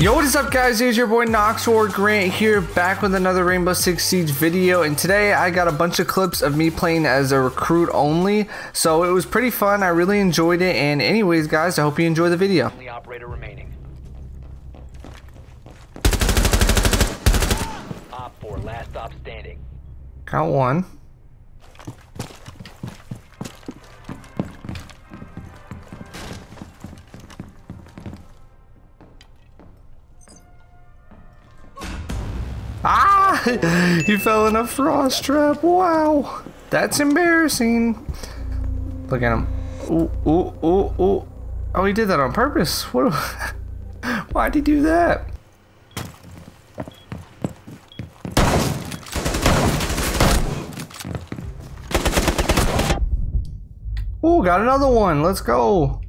Yo, what is up guys, it's your boy Knox Grant here, back with another Rainbow Six Siege video, and today I got a bunch of clips of me playing as a recruit only, so it was pretty fun. I really enjoyed it, and anyways guys, I hope you enjoy the video. The operator remaining. Op 4, last op standing. Got one. Ah! He fell in a frost trap. Wow. That's embarrassing. Look at him. Ooh, ooh, ooh, ooh. Oh, he did that on purpose. What? Why'd he do that? Ooh, got another one. Let's go.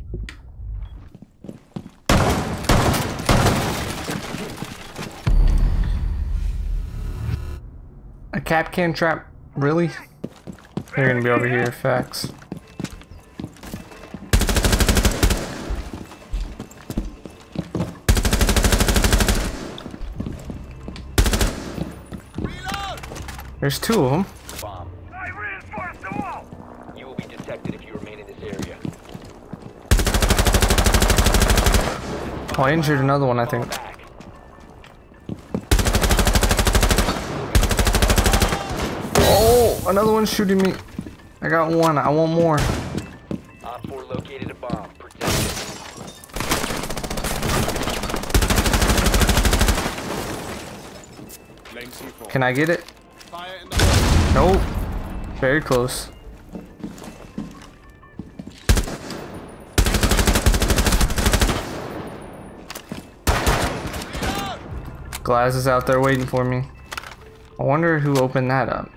A cap can trap, really? They're gonna be over here, facts. Reload! There's two of them. Bomb. I reinforced the wall. You will be detected if you remain in this area. Oh, I injured another one, I think. Another one's shooting me. I got one. I want more. Op 4 located a bomb. Protect it. Can I get it? Nope. Very close. Glass is out there waiting for me. I wonder who opened that up.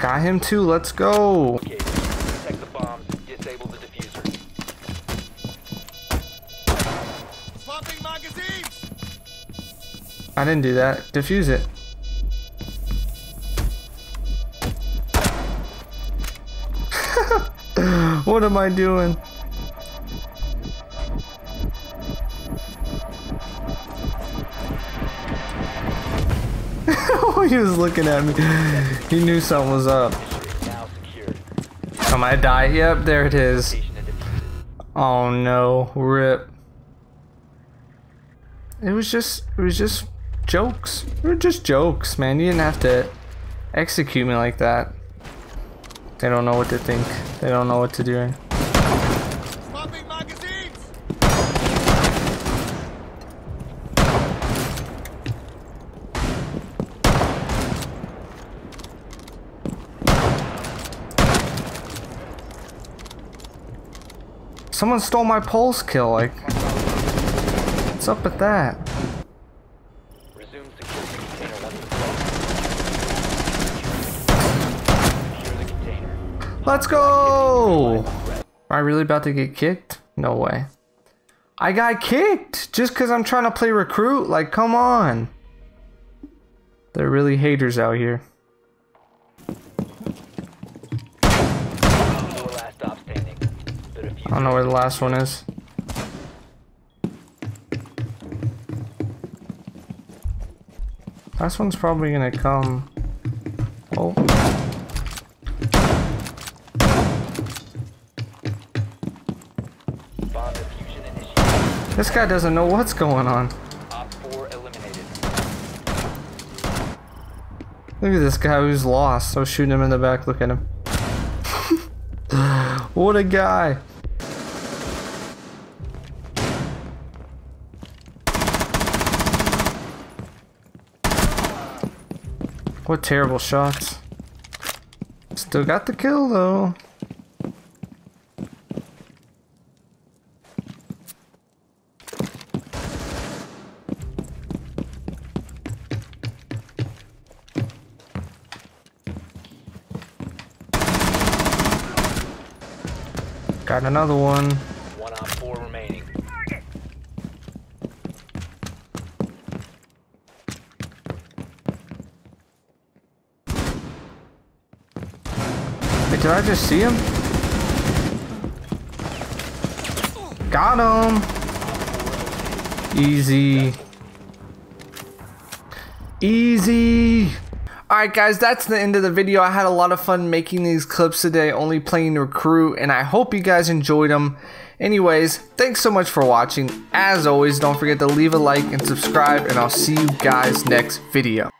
Got him too, let's go. Okay, protect the bombs, disable the diffuser. Popping magazines! I didn't do that. Defuse it. What am I doing? He was looking at me. He knew something was up. Am I die? Yep, there it is. Oh no, rip. It was just jokes. They were just jokes, man. You didn't have to execute me like that. They don't know what to think. They don't know what to do. Someone stole my pulse kill, like, what's up with that? Let's go! Am I really about to get kicked? No way. I got kicked just because I'm trying to play recruit. Like, come on. They're really haters out here. I don't know where the last one is. Last one's probably gonna come. Oh. This guy doesn't know what's going on. Look at this guy who's lost. So shooting him in the back. Look at him. What a guy. What terrible shots. Still got the kill though. Got another one. One on four remaining. Did I just see him? Got him. Easy. Easy. Alright guys, that's the end of the video. I had a lot of fun making these clips today, only playing Recruit, and I hope you guys enjoyed them. Anyways, thanks so much for watching. As always, don't forget to leave a like and subscribe, and I'll see you guys next video.